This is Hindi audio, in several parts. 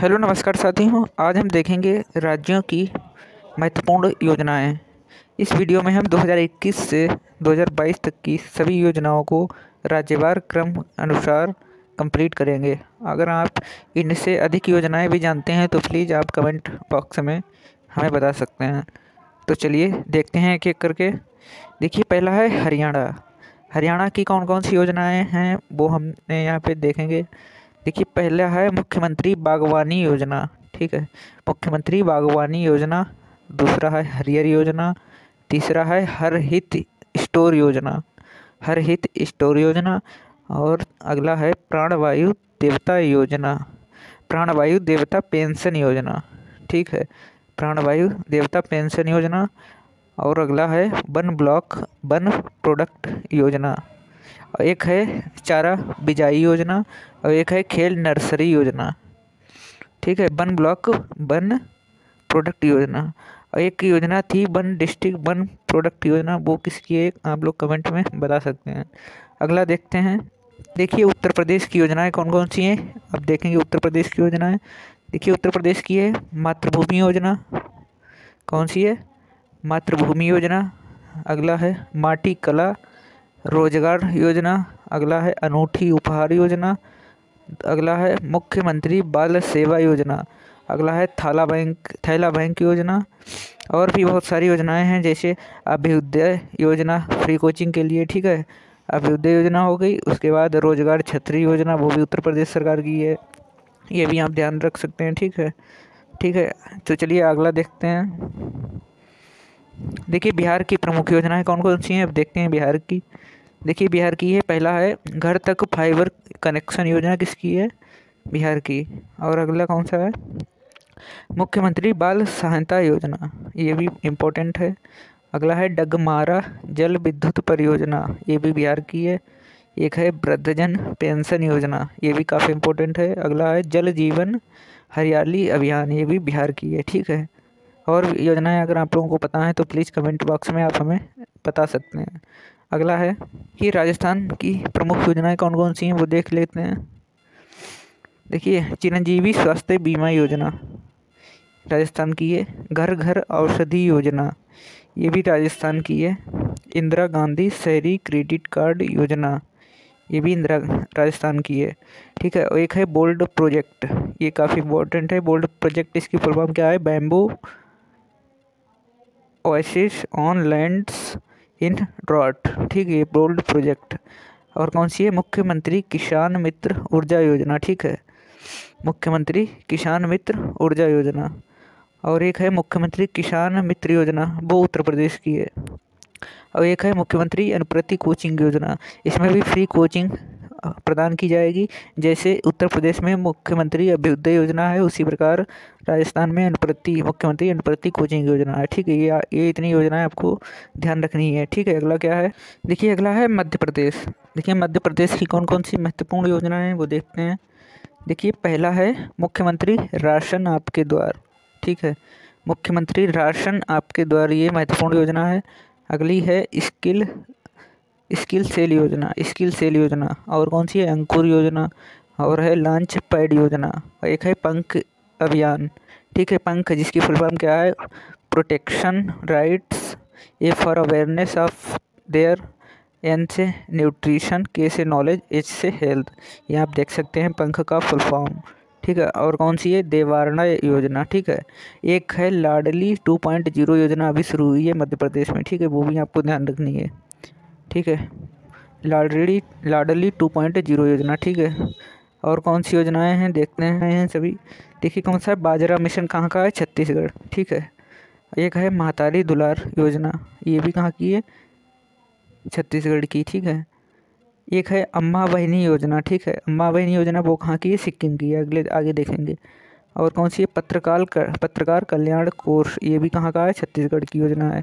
हेलो नमस्कार साथियों, आज हम देखेंगे राज्यों की महत्वपूर्ण योजनाएं। इस वीडियो में हम 2021 से 2022 तक की सभी योजनाओं को राज्यवार क्रम अनुसार कंप्लीट करेंगे। अगर आप इनसे अधिक योजनाएं भी जानते हैं तो प्लीज़ आप कमेंट बॉक्स में हमें बता सकते हैं। तो चलिए देखते हैं एक एक करके। देखिए, पहला है हरियाणा की कौन कौन सी योजनाएँ हैं वो हमने यहाँ पर देखेंगे। देखिए, पहला है मुख्यमंत्री बागवानी योजना, ठीक है, मुख्यमंत्री बागवानी योजना। दूसरा है हरियर योजना। तीसरा है हर हित स्टोर योजना, हर हित स्टोर योजना। और अगला है प्राणवायु देवता योजना, प्राणवायु देवता पेंशन योजना, ठीक है, प्राणवायु देवता पेंशन योजना। और अगला है वन ब्लॉक वन प्रोडक्ट योजना, एक है चारा बिजाई योजना और एक है खेल नर्सरी योजना, ठीक है, वन ब्लॉक वन प्रोडक्ट योजना। और एक योजना थी वन डिस्ट्रिक्ट वन प्रोडक्ट योजना, वो किसकी है आप लोग कमेंट में बता सकते हैं। अगला देखते हैं। देखिए, उत्तर प्रदेश की योजनाएं कौन कौन सी हैं अब देखेंगे। उत्तर प्रदेश की योजनाएं, देखिए, उत्तर प्रदेश की है मातृभूमि योजना, कौन सी है, मातृभूमि योजना। अगला है माटी कला रोजगार योजना। अगला है अनूठी उपहार योजना। अगला है मुख्यमंत्री बाल सेवा योजना। अगला है थैला बैंक योजना। और भी बहुत सारी योजनाएं हैं, जैसे अभ्युदय योजना फ्री कोचिंग के लिए, ठीक है, अभ्युदय योजना हो गई। उसके बाद रोजगार छतरी योजना, वो भी उत्तर प्रदेश सरकार की है, ये भी आप ध्यान रख सकते हैं, ठीक है, ठीक है। तो चलिए अगला देखते हैं। देखिए, बिहार की प्रमुख योजनाएं कौन कौन सी हैं अब देखते हैं बिहार की। देखिए, बिहार की है, पहला है घर तक फाइबर कनेक्शन योजना, किसकी है, बिहार की। और अगला कौन सा है, मुख्यमंत्री बाल सहायता योजना, ये भी इम्पोर्टेंट है। अगला है डगमारा जल विद्युत परियोजना, ये भी बिहार की है। एक है वृद्धजन पेंशन योजना, ये भी काफ़ी इम्पोर्टेंट है। अगला है जल जीवन हरियाली अभियान, ये भी बिहार की है, ठीक है। और योजनाएं अगर आप लोगों को पता है तो प्लीज़ कमेंट बॉक्स में आप हमें बता सकते हैं। अगला है कि राजस्थान की प्रमुख योजनाएं कौन कौन सी हैं वो देख लेते हैं। देखिए, चिरंजीवी स्वास्थ्य बीमा योजना राजस्थान की है। घर घर औषधि योजना, ये भी राजस्थान की है। इंदिरा गांधी शहरी क्रेडिट कार्ड योजना, ये भी राजस्थान की है, ठीक है। और एक है बोल्ड प्रोजेक्ट, ये काफ़ी इम्पोर्टेंट है। बोल्ड प्रोजेक्ट, इसकी फुल फॉर्म क्या है, bamboo oasis on lands in drought, ठीक है, बोल्ड प्रोजेक्ट। और कौन सी है, मुख्यमंत्री किसान मित्र ऊर्जा योजना, ठीक है, मुख्यमंत्री किसान मित्र ऊर्जा योजना। और एक है मुख्यमंत्री किसान मित्र योजना, वो उत्तर प्रदेश की है। और एक है मुख्यमंत्री अनुप्रति कोचिंग योजना, इसमें भी फ्री कोचिंग प्रदान की जाएगी। जैसे उत्तर प्रदेश में मुख्यमंत्री अभ्युदय योजना है, उसी प्रकार राजस्थान में मुख्यमंत्री अनुप्रति कोचिंग योजना है, ठीक है। ये इतनी योजनाएं आपको ध्यान रखनी है, ठीक है। अगला क्या है, देखिए, अगला है मध्य प्रदेश। देखिए, मध्य प्रदेश की कौन कौन सी महत्वपूर्ण योजनाएँ हैं वो देखते हैं। देखिए, पहला है मुख्यमंत्री राशन आपके द्वार, ठीक है, मुख्यमंत्री राशन आपके द्वार, ये महत्वपूर्ण योजना है। अगली है स्किल सेल योजना। और कौन सी है, अंकुर योजना। और है लॉन्च पैड योजना। एक है पंख अभियान, ठीक है, पंख, जिसकी फुल फॉर्म क्या है, protection rights A for awareness of there, N से न्यूट्रिशन, के से नॉलेज, एच से हेल्थ, ये आप देख सकते हैं पंख का फुल फॉर्म, ठीक है। और कौन सी है, देवारणा योजना, ठीक है। एक है लाडली 2.0 योजना, अभी शुरू हुई है मध्य प्रदेश में, ठीक है, वो भी आपको ध्यान रखनी है, ठीक है, लाडली 2.0 योजना, ठीक है। और कौन सी योजनाएं हैं देखते हैं सभी। देखिए, कौन सा है, बाजरा मिशन, कहाँ का है, छत्तीसगढ़, ठीक है। एक है महतारी दुलार योजना, ये भी कहाँ की है, छत्तीसगढ़ की, ठीक है। एक है अम्मा बहनी योजना, ठीक है, अम्मा बहनी योजना वो कहाँ की है, सिक्किम की है, अगले आगे देखेंगे। और कौन सी है, पत्रकार कल्याण कोर्स, ये भी कहाँ का है, छत्तीसगढ़ की योजना है,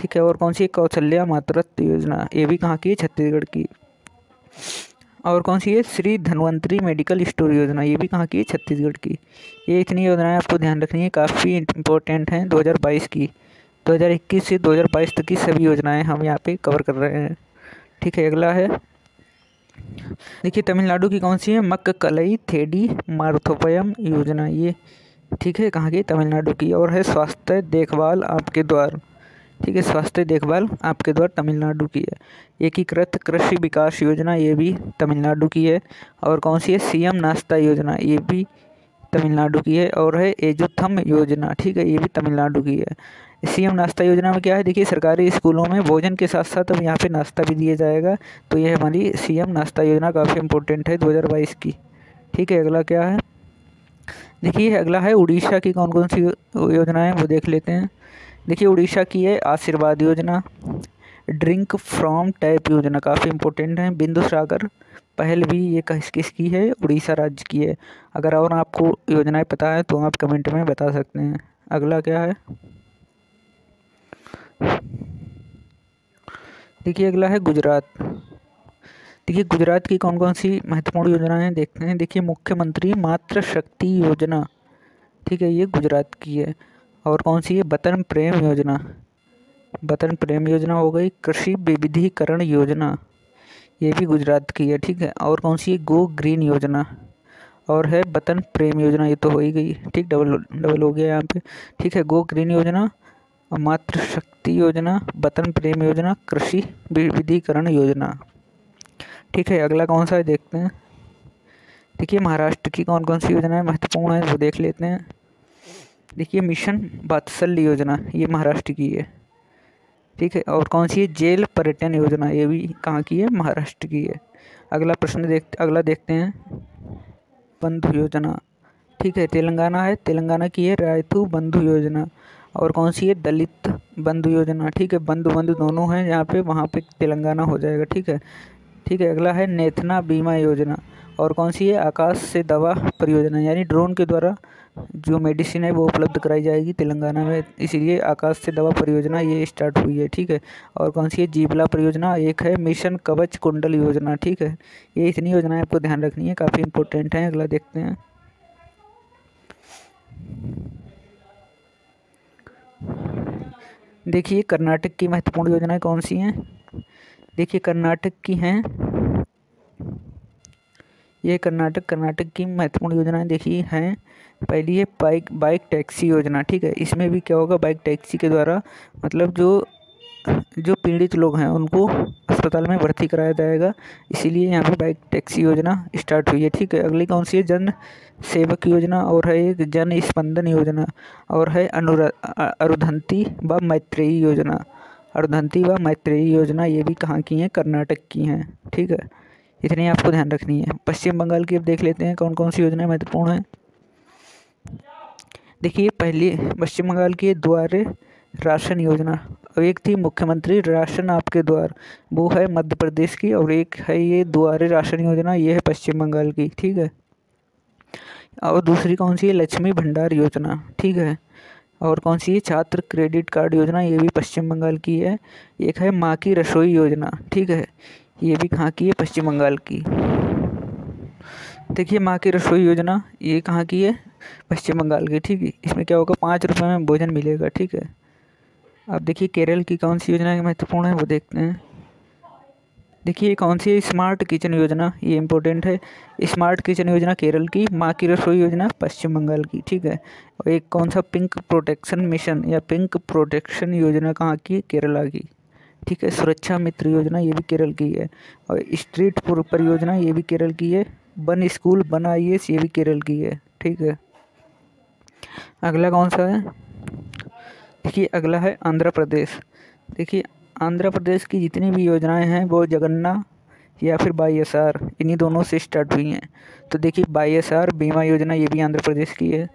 ठीक है। और कौन सी है, कौशल्या मातृत्व योजना, ये भी कहाँ की है, छत्तीसगढ़ की। और कौन सी है, श्री धन्वंतरी मेडिकल स्टोर योजना, ये भी कहाँ की है, छत्तीसगढ़ की। ये इतनी योजनाएँ आपको ध्यान रखनी है, काफ़ी इंपॉर्टेंट हैं। 2022 की 2021 से 2022 तक की सभी योजनाएँ हम यहाँ पर कवर कर रहे हैं, ठीक है। अगला है देखिए तमिलनाडु की कौन सी है, मक्कलाई थेडी मारुथोपयम योजना, ये ठीक है कहाँ की, तमिलनाडु की। और है स्वास्थ्य देखभाल आपके द्वार, ठीक है, स्वास्थ्य देखभाल आपके द्वार तमिलनाडु की है। एकीकृत कृषि विकास योजना ये भी तमिलनाडु की है। और कौन सी है, सीएम नाश्ता योजना, ये भी तमिलनाडु की है। और है एजुथम योजना, ठीक है, ये भी तमिलनाडु की है। सीएम नाश्ता योजना में क्या है, देखिए सरकारी स्कूलों में भोजन के साथ साथ अब यहाँ पे नाश्ता भी दिया जाएगा, तो ये हमारी सीएम नाश्ता योजना काफ़ी इंपॉर्टेंट है 2022 की, ठीक है। अगला क्या है, देखिए अगला है उड़ीसा की कौन कौन सी योजना है वो देख लेते हैं। देखिए उड़ीसा की है आशीर्वाद योजना, ड्रिंक फ्रॉम टैप योजना काफ़ी इंपॉर्टेंट है, बिंदु सागर पहल भी ये किस किस की है, उड़ीसा राज्य की है। अगर और आपको योजनाएं पता है तो आप कमेंट में बता सकते हैं। अगला क्या है, देखिए अगला है गुजरात। देखिए गुजरात की कौन कौन सी महत्वपूर्ण योजनाएं देखते हैं। देखिए मुख्यमंत्री मातृ शक्ति योजना, ठीक है, ये गुजरात की है। और कौन सी है, बतन प्रेम योजना, बतन प्रेम योजना हो गई। कृषि विविधीकरण योजना ये भी गुजरात की है, ठीक है। और कौन सी है, गो ग्रीन योजना। और है बतन प्रेम योजना, ये तो हो ही गई, ठीक, डबल हो गया यहाँ पे, ठीक है। गो ग्रीन योजना, मातृशक्ति योजना, बतन प्रेम योजना, कृषि विविधीकरण योजना, ठीक है। अगला कौन सा है देखते हैं। देखिए महाराष्ट्र की कौन कौन सी योजनाएं महत्वपूर्ण है वो देख लेते हैं। देखिए मिशन बात्सल्य योजना ये महाराष्ट्र की है, ठीक है। और कौन सी है, जेल पर्यटन योजना, ये भी कहाँ की है, महाराष्ट्र की है। अगला प्रश्न देखते हैं, बंधु योजना, ठीक है, तेलंगाना है, तेलंगाना की है रायतू बंधु योजना। और कौन सी है, दलित बंधु योजना, ठीक है, बंधु बंधु दोनों हैं यहाँ पे, वहाँ पे तेलंगाना हो जाएगा, ठीक है, ठीक है। अगला है नेत्रा बीमा योजना। और कौन सी है, आकाश से दवा परियोजना, यानी ड्रोन के द्वारा जो मेडिसिन है वो उपलब्ध कराई जाएगी तेलंगाना में, इसीलिए आकाश से दवा परियोजना ये स्टार्ट हुई है, ठीक है। और कौन सी है, जीबला परियोजना एक है, मिशन कवच कुंडल योजना, ठीक है। ये इतनी योजनाएं आपको ध्यान रखनी है, काफ़ी इंपॉर्टेंट है। अगला देखते हैं। देखिए कर्नाटक की महत्वपूर्ण योजनाएँ कौन सी हैं। देखिए कर्नाटक की हैं, ये कर्नाटक की महत्वपूर्ण योजनाएं देखिए हैं। पहली है बाइक टैक्सी योजना, ठीक है, इसमें भी क्या होगा, बाइक टैक्सी के द्वारा मतलब जो पीड़ित लोग हैं उनको अस्पताल में भर्ती कराया जाएगा, इसीलिए यहाँ पे बाइक टैक्सी योजना स्टार्ट हुई है, ठीक है। अगली कौन सी है, जन सेवक योजना। और है एक जन स्पंदन योजना। और है अरुधंती व मैत्रेयी योजना, अरुधंती व मैत्रेयी योजना ये भी कहाँ की हैं, कर्नाटक की हैं, ठीक है। इतनी आपको ध्यान रखनी है। पश्चिम बंगाल की अब देख लेते हैं कौन कौन सी योजनाएं महत्वपूर्ण हैं। देखिए पहली पश्चिम बंगाल की द्वारे राशन योजना, और एक थी मुख्यमंत्री राशन आपके द्वार, वो है मध्य प्रदेश की। और एक है ये द्वारे राशन योजना, ये है पश्चिम बंगाल की, ठीक है। और दूसरी कौन सी है, लक्ष्मी भंडार योजना, ठीक है। और कौन सी है, छात्र क्रेडिट कार्ड योजना, ये भी पश्चिम बंगाल की है। एक है माँ की रसोई योजना, ठीक है, ये भी कहाँ की है, पश्चिम बंगाल की। देखिए माँ की रसोई योजना ये कहाँ की है, पश्चिम बंगाल की, ठीक है। इसमें क्या होगा, 5 रुपये में भोजन मिलेगा, ठीक है। अब देखिए केरल की कौन सी योजना महत्वपूर्ण है वो देखते हैं। देखिए कौन सी है, स्मार्ट किचन योजना, ये इंपॉर्टेंट है। स्मार्ट किचन योजना केरल की, माँ की रसोई योजना पश्चिम बंगाल की, ठीक है। और एक कौन सा, पिंक प्रोटेक्शन मिशन या पिंक प्रोटेक्शन योजना कहाँ की है, केरला की, ठीक है। सुरक्षा मित्र योजना ये भी केरल की है। और स्ट्रीट प्रो परियोजना ये भी केरल की है। बन स्कूल बन IAS ये भी केरल की है, ठीक है। अगला कौन सा है, देखिए अगला है आंध्र प्रदेश। देखिए आंध्र प्रदेश की जितनी भी योजनाएं हैं वो जगन्ना या फिर BSR इन्हीं दोनों से स्टार्ट हुई हैं। तो देखिए BSR बीमा योजना ये भी आंध्र प्रदेश की है।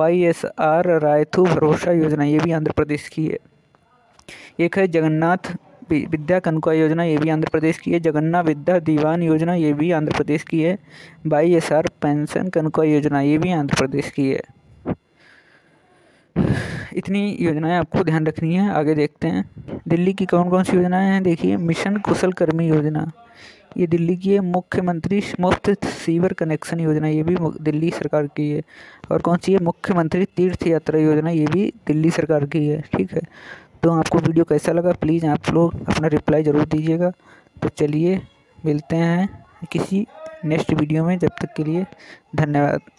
BSR रायथू भरोसा योजना ये भी आंध्र प्रदेश की है। एक है जगन्नाथ विद्या कनका योजना ये भी आंध्र प्रदेश की है। जगन्नाथ विद्या दीवान योजना ये भी आंध्र प्रदेश की है। BSR पेंशन कनका योजना ये भी आंध्र प्रदेश की है। इतनी योजनाएं आपको ध्यान रखनी है। आगे देखते हैं दिल्ली की कौन कौन सी योजनाएं हैं। देखिए मिशन कुशल कर्मी योजना ये दिल्ली की है। मुख्यमंत्री मुफ्त सीवर कनेक्शन योजना ये भी दिल्ली सरकार की है। और कौन सी है, मुख्यमंत्री तीर्थ यात्रा योजना ये भी दिल्ली सरकार की है, ठीक है। तो आपको वीडियो कैसा लगा प्लीज़ आप लोग अपना रिप्लाई ज़रूर दीजिएगा। तो चलिए मिलते हैं किसी नेक्स्ट वीडियो में, जब तक के लिए धन्यवाद।